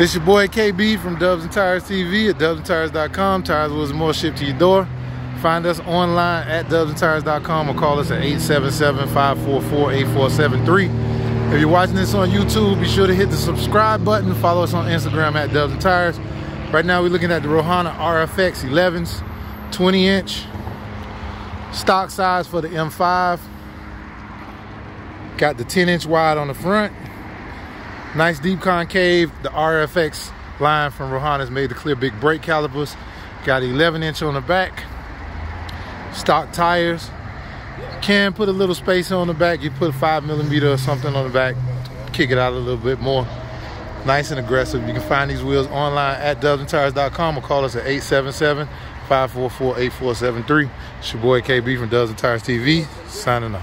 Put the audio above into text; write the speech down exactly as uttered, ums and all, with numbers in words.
It's your boy K B from Dubs and Tires T V at dubs and tires dot com. Tires, wheels, and more shipped to your door. Find us online at dubs and tires dot com or call us at eight seven seven, five four four, eight four seven three. If you're watching this on YouTube, be sure to hit the subscribe button. Follow us on Instagram at Dubs and Tires. Right now we're looking at the Rohana R F X elevens, twenty inch. Stock size for the M five. Got the ten inch wide on the front. Nice deep concave. The R F X line from Rohana's made the clear big brake calipers. Got eleven inch on the back. Stock tires. Can put a little space on the back. You put five millimeter or something on the back. Kick it out a little bit more. Nice and aggressive. You can find these wheels online at dubs and tires dot com or call us at eight seven seven, five four four, eight four seven three. It's your boy K B from Dubs and Tires T V, signing off.